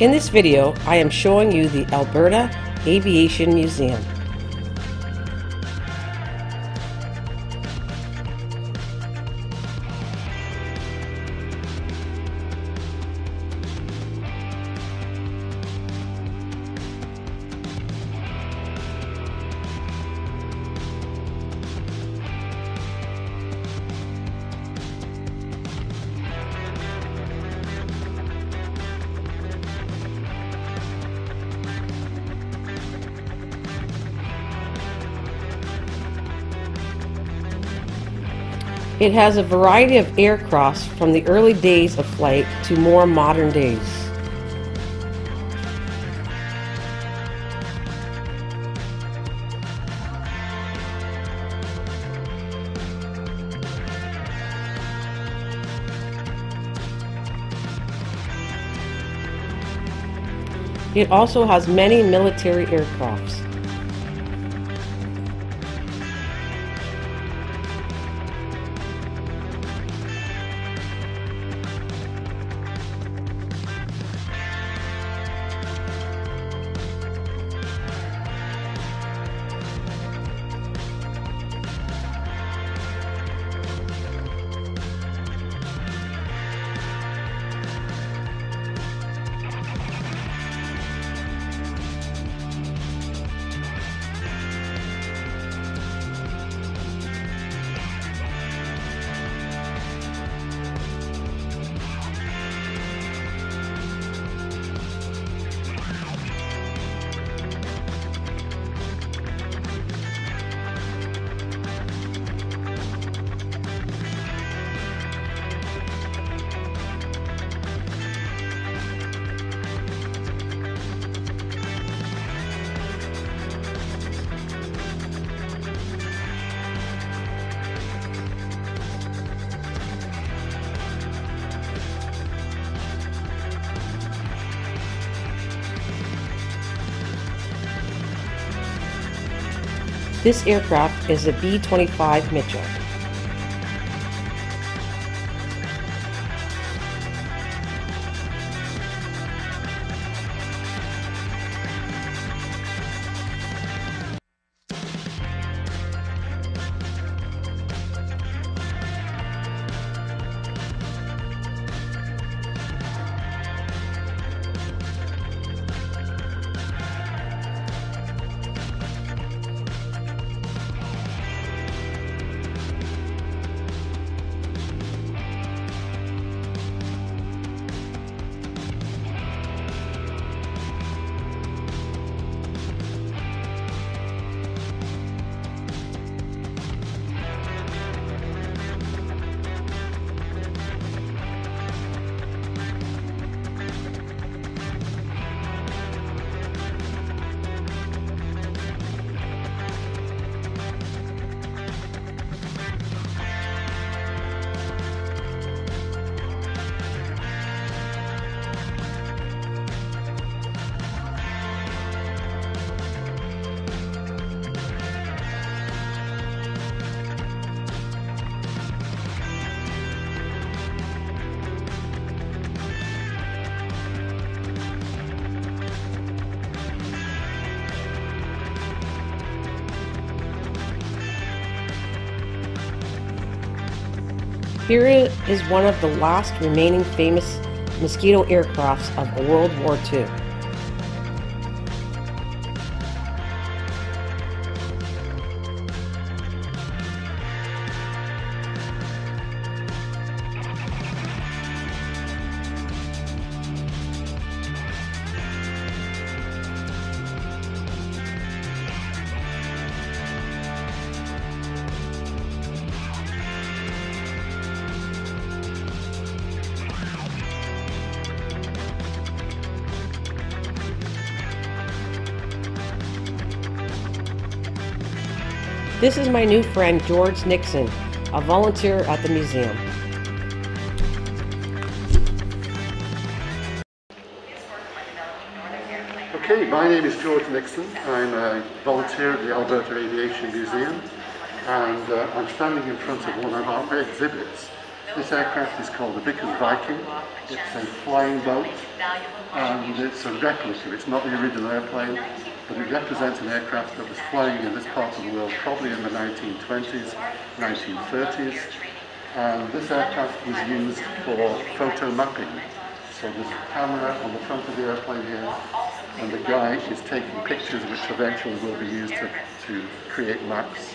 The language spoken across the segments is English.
In this video, I am showing you the Alberta Aviation Museum. It has a variety of aircrafts from the early days of flight to more modern days. It also has many military aircrafts. This aircraft is a B-25 Mitchell. Here is one of the last remaining famous Mosquito aircrafts of World War II. This is my new friend, George Nixon, a volunteer at the museum. Okay, my name is George Nixon. I'm a volunteer at the Alberta Aviation Museum, and I'm standing in front of one of our exhibits, This aircraft is called the Vickers Viking. It's a flying boat and it's a replica. It's not the original airplane, but it represents an aircraft that was flying in this part of the world probably in the 1920s, 1930s. And this aircraft was used for photo mapping. So there's a camera on the front of the airplane here, and the guy is taking pictures which eventually will be used to create maps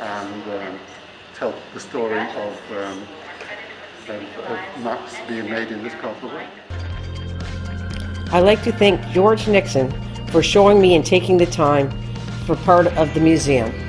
and tell the story of maps being made in this part of the world. I'd like to thank George Nixon for showing me and taking the time for part of the museum.